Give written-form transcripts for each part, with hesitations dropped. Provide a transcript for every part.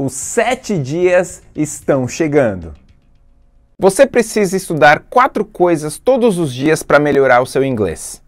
Os 7 dias estão chegando. Você precisa estudar 4 coisas todos os dias para melhorar o seu inglês.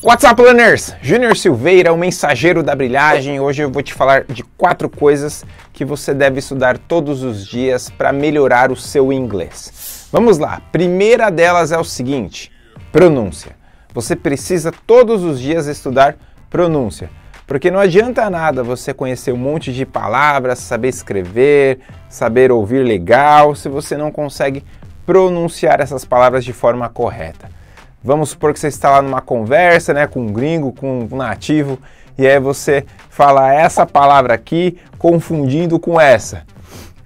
What's up, learners? Júnior Silveira, o mensageiro da brilhagem. Hoje eu vou te falar de 4 coisas que você deve estudar todos os dias para melhorar o seu inglês. Vamos lá. Primeira delas é o seguinte: pronúncia. Você precisa todos os dias estudar pronúncia, porque não adianta nada você conhecer um monte de palavras, saber escrever, saber ouvir legal, se você não consegue pronunciar essas palavras de forma correta. Vamos supor que você está lá numa conversa, né, com um gringo, com um nativo, e aí você fala essa palavra aqui confundindo com essa.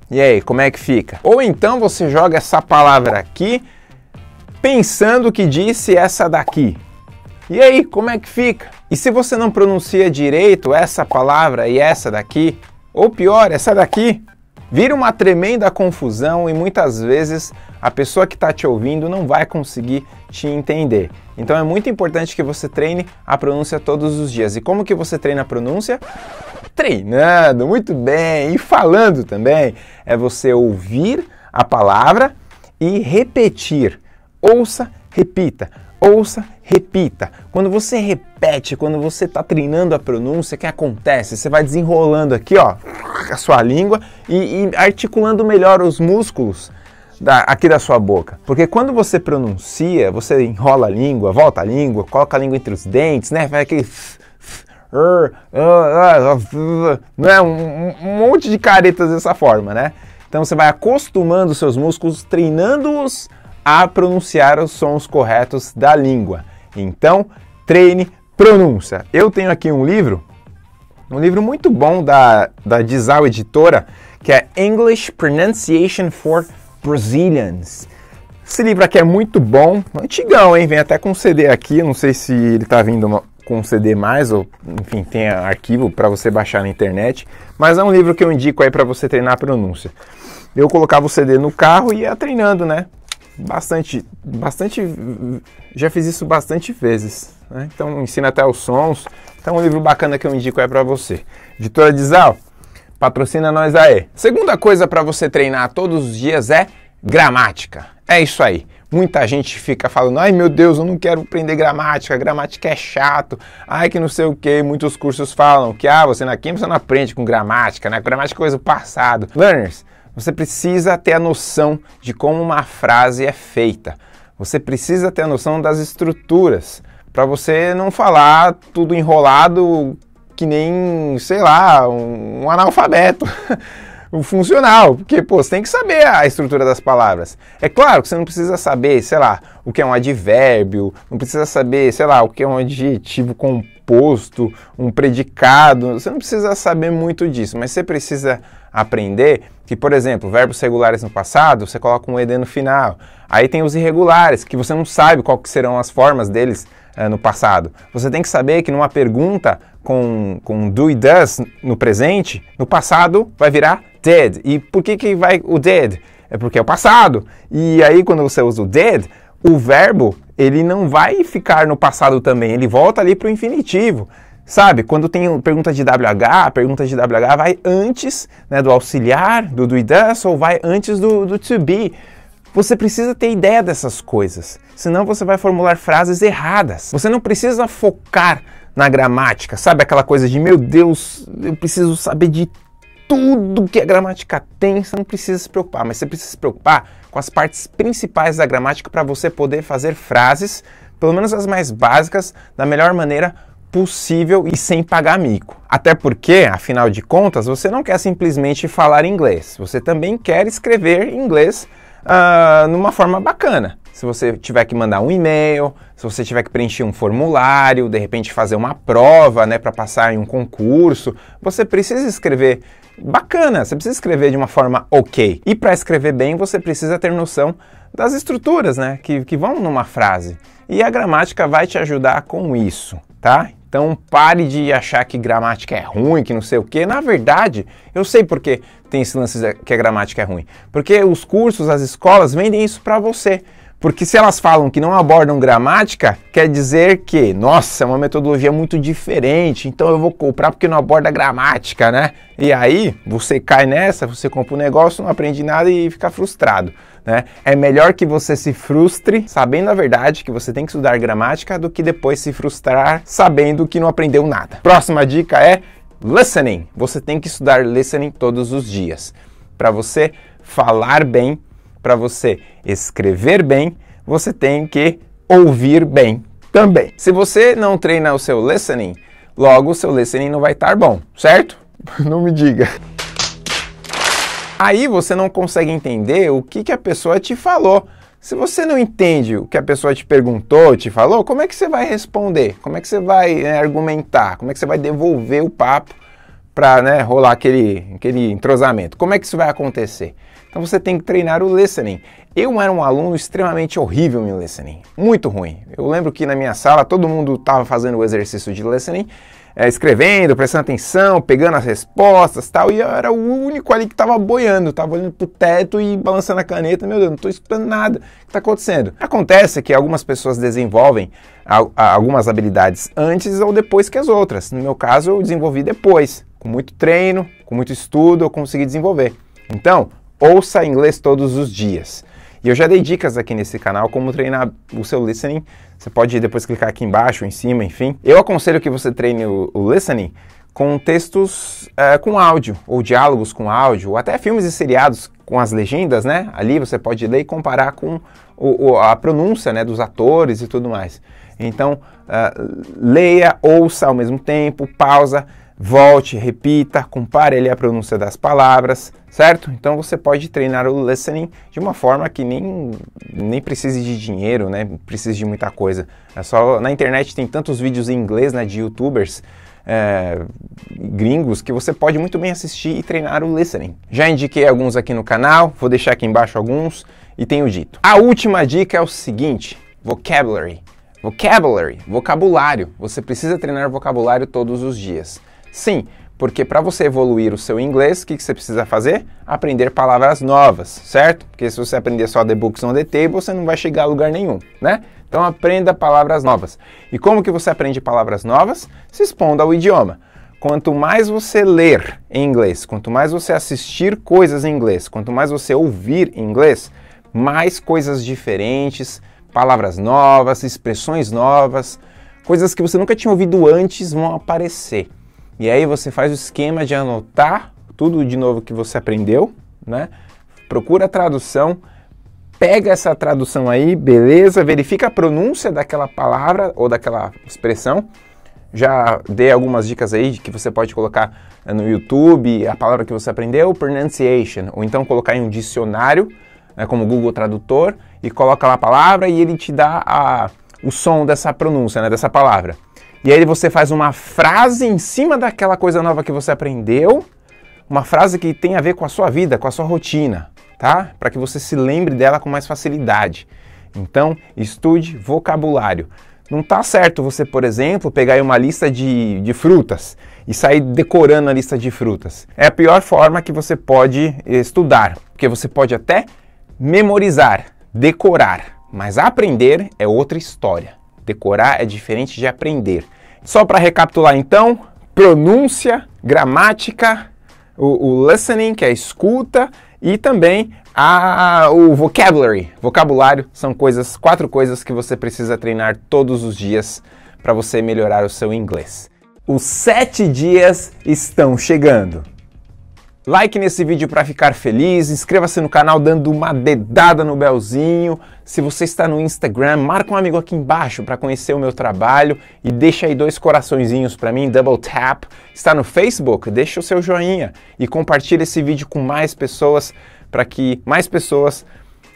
E aí, como é que fica? Ou então você joga essa palavra aqui pensando que disse essa daqui. E aí, como é que fica? E se você não pronuncia direito essa palavra e essa daqui, ou pior, essa daqui, vira uma tremenda confusão e muitas vezes a pessoa que está te ouvindo não vai conseguir te entender. Então é muito importante que você treine a pronúncia todos os dias. E como que você treina a pronúncia? Treinando, muito bem, e falando também. É você ouvir a palavra e repetir. Ouça, repita. Ouça, repita. Quando você repete, quando você está treinando a pronúncia, o que acontece? Você vai desenrolando aqui, ó, a sua língua e articulando melhor os músculos aqui da sua boca. Porque quando você pronuncia, você enrola a língua, volta a língua, coloca a língua entre os dentes, né? Faz aquele... um monte de caretas dessa forma, né? Então você vai acostumando os seus músculos, treinando-os a pronunciar os sons corretos da língua. Então, treine pronúncia. Eu tenho aqui um livro muito bom da Dizal Editora, que é English Pronunciation for Brazilians. Esse livro aqui é muito bom, antigão, hein? Vem até com CD aqui, não sei se ele está vindo com CD mais, ou enfim, tem arquivo para você baixar na internet, mas é um livro que eu indico aí para você treinar a pronúncia. Eu colocava o CD no carro e ia treinando, né? Já fiz isso bastante vezes, né? Então ensina até os sons. Então um livro bacana que eu indico é para você. Editora Dizal, patrocina nós aí. Segunda coisa para você treinar todos os dias é gramática. É isso aí. Muita gente fica falando, ai meu Deus, eu não quero aprender gramática, gramática é chato, ai que não sei o que, muitos cursos falam que você na química você não aprende com gramática, né? Gramática é coisa do passado. Learners, você precisa ter a noção de como uma frase é feita. Você precisa ter a noção das estruturas, para você não falar tudo enrolado que nem, sei lá, um analfabeto, um funcional. Porque, pô, você tem que saber a estrutura das palavras. É claro que você não precisa saber, sei lá, o que é um advérbio, não precisa saber, sei lá, o que é um adjetivo composto, um predicado. Você não precisa saber muito disso, mas você precisa aprender que, por exemplo, verbos regulares no passado, você coloca um -ed no final. Aí tem os irregulares, que você não sabe qual que serão as formas deles no passado. Você tem que saber que numa pergunta com do e does no presente, no passado vai virar did. E por que vai o did? É porque é o passado. E aí quando você usa o did, o verbo ele não vai ficar no passado também, ele volta ali para o infinitivo. Sabe, quando tem pergunta de WH, a pergunta de WH vai antes, né, do auxiliar, do does, ou vai antes do to be. Você precisa ter ideia dessas coisas, senão você vai formular frases erradas. Você não precisa focar na gramática, sabe aquela coisa de, meu Deus, eu preciso saber de tudo que a gramática tem. Você não precisa se preocupar, mas você precisa se preocupar com as partes principais da gramática para você poder fazer frases, pelo menos as mais básicas, da melhor maneira possível e sem pagar mico. Até porque, afinal de contas, você não quer simplesmente falar inglês, você também quer escrever inglês numa forma bacana. Se você tiver que mandar um e-mail, se você tiver que preencher um formulário, de repente fazer uma prova, né, para passar em um concurso, você precisa escrever bacana, você precisa escrever de uma forma ok. E para escrever bem, você precisa ter noção das estruturas, né, que vão numa frase. E a gramática vai te ajudar com isso, tá? Então pare de achar que gramática é ruim, que não sei o quê. Na verdade, eu sei porque tem esse lance que a gramática é ruim. Porque os cursos, as escolas vendem isso para você. Porque se elas falam que não abordam gramática, quer dizer que, nossa, é uma metodologia muito diferente, então eu vou comprar porque não aborda gramática, né? E aí, você cai nessa, você compra um negócio, não aprende nada e fica frustrado, né? É melhor que você se frustre sabendo a verdade que você tem que estudar gramática do que depois se frustrar sabendo que não aprendeu nada. Próxima dica é listening. Você tem que estudar listening todos os dias. Para você falar bem, para você escrever bem, você tem que ouvir bem também. Se você não treina o seu listening, logo o seu listening não vai estar bom, certo? Não me diga. Aí você não consegue entender o que a pessoa te falou. Se você não entende o que a pessoa te perguntou, te falou, como é que você vai responder? Como é que você vai, né, argumentar? Como é que você vai devolver o papo para, né, rolar aquele entrosamento? Como é que isso vai acontecer? Então você tem que treinar o listening. Eu era um aluno extremamente horrível em listening, muito ruim. Eu lembro que na minha sala todo mundo estava fazendo o exercício de listening, escrevendo, prestando atenção, pegando as respostas e tal, e eu era o único ali que estava boiando, estava olhando para o teto e balançando a caneta. Meu Deus, não estou escutando nada. O que está acontecendo? Acontece que algumas pessoas desenvolvem algumas habilidades antes ou depois que as outras. No meu caso, eu desenvolvi depois. Com muito treino, com muito estudo, eu consegui desenvolver. Então, ouça inglês todos os dias. E eu já dei dicas aqui nesse canal como treinar o seu listening. Você pode depois clicar aqui embaixo, em cima, enfim. Eu aconselho que você treine o listening com textos com áudio, ou diálogos com áudio, ou até filmes e seriados com as legendas, né? Ali você pode ler e comparar com a pronúncia, né, dos atores e tudo mais. Então, leia, ouça ao mesmo tempo, pausa, volte, repita, compare ali a pronúncia das palavras, certo? Então você pode treinar o listening de uma forma que nem precise de dinheiro, né? Precise de muita coisa. É só, na internet tem tantos vídeos em inglês, né, de youtubers gringos, que você pode muito bem assistir e treinar o listening. Já indiquei alguns aqui no canal, vou deixar aqui embaixo alguns e tenho dito. A última dica é o seguinte: vocabulary. Vocabulary, vocabulário. Você precisa treinar vocabulário todos os dias. Sim, porque para você evoluir o seu inglês, o que você precisa fazer? Aprender palavras novas, certo? Porque se você aprender só the books on the table, você não vai chegar a lugar nenhum, né? Então aprenda palavras novas. E como que você aprende palavras novas? Se expondo ao idioma. Quanto mais você ler em inglês, quanto mais você assistir coisas em inglês, quanto mais você ouvir em inglês, mais coisas diferentes, palavras novas, expressões novas, coisas que você nunca tinha ouvido antes vão aparecer. E aí você faz o esquema de anotar tudo de novo que você aprendeu, né? Procura a tradução, pega essa tradução aí, beleza? Verifica a pronúncia daquela palavra ou daquela expressão. Já dei algumas dicas aí de que você pode colocar no YouTube a palavra que você aprendeu, pronunciation, ou então colocar em um dicionário, né, como o Google Tradutor, e coloca lá a palavra e ele te dá o som dessa pronúncia, né, dessa palavra. E aí você faz uma frase em cima daquela coisa nova que você aprendeu, uma frase que tem a ver com a sua vida, com a sua rotina, tá? Para que você se lembre dela com mais facilidade. Então, estude vocabulário. Não tá certo você, por exemplo, pegar aí uma lista de frutas e sair decorando a lista de frutas. É a pior forma que você pode estudar, porque você pode até memorizar, decorar, mas aprender é outra história. Decorar é diferente de aprender. Só para recapitular então, pronúncia, gramática, o listening, que é a escuta, e também o vocabulary. Vocabulário são quatro coisas que você precisa treinar todos os dias para você melhorar o seu inglês. Os 7 dias estão chegando. Like nesse vídeo para ficar feliz, inscreva-se no canal dando uma dedada no belzinho. Se você está no Instagram, marca um amigo aqui embaixo para conhecer o meu trabalho e deixa aí 2 coraçõezinhos para mim, double tap. Está no Facebook, deixa o seu joinha e compartilha esse vídeo com mais pessoas para que mais pessoas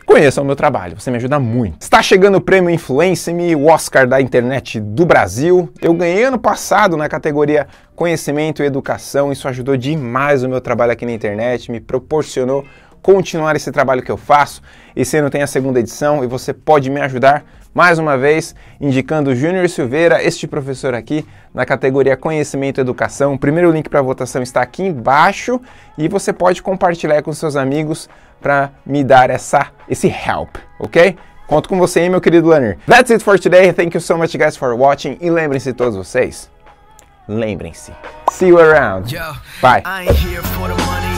conheçam o meu trabalho, você me ajuda muito. Está chegando o prêmio Influência-me, o Oscar da internet do Brasil. Eu ganhei ano passado na categoria Conhecimento e Educação, isso ajudou demais o meu trabalho aqui na internet, me proporcionou continuar esse trabalho que eu faço. Esse ano tem a 2ª edição e você pode me ajudar mais uma vez, indicando o Júnior Silveira, este professor aqui, na categoria Conhecimento e Educação. O primeiro link para votação está aqui embaixo e você pode compartilhar com seus amigos para me dar esse help, ok? Conto com você aí, meu querido learner. That's it for today. Thank you so much, guys, for watching. E lembrem-se todos vocês. See you around. Bye.